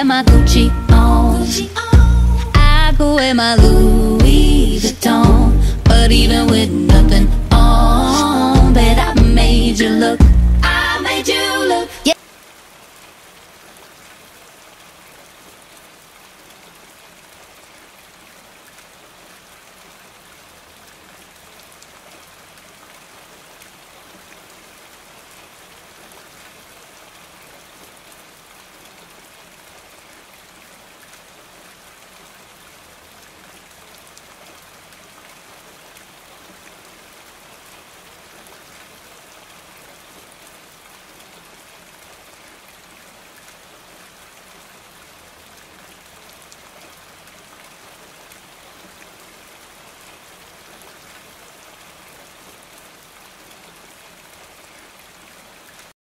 wear my Gucci on. I could wear my Louis Vuitton. But even with nothing on, bet I made you look